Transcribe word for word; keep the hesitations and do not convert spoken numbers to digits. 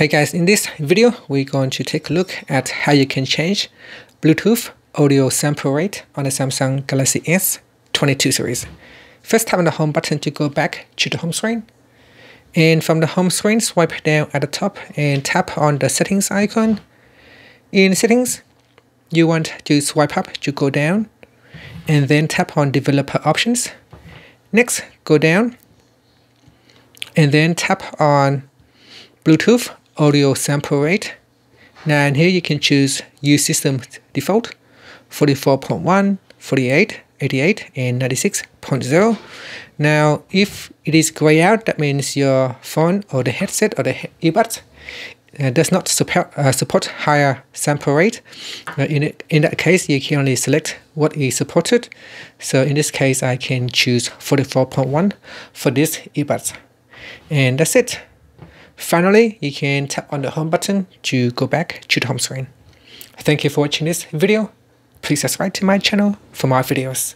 Hey guys, in this video, we're going to take a look at how you can change Bluetooth audio sample rate on the Samsung Galaxy S twenty-two series. First, tap on the home button to go back to the home screen. And from the home screen, swipe down at the top and tap on the settings icon. In settings, you want to swipe up to go down and then tap on developer options. Next, go down and then tap on Bluetooth audio sample rate. Now, and here you can choose use system default forty-four point one, forty-eight, eighty-eight, and ninety-six point zero. Now, if it is grey out, that means your phone or the headset or the earbuds uh, does not support, uh, support higher sample rate. Uh, in, in that case, you can only select what is supported. So in this case, I can choose forty-four point one for this earbuds. And that's it. Finally, you can tap on the home button to go back to the home screen. Thank you for watching this video. Please subscribe to my channel for more videos.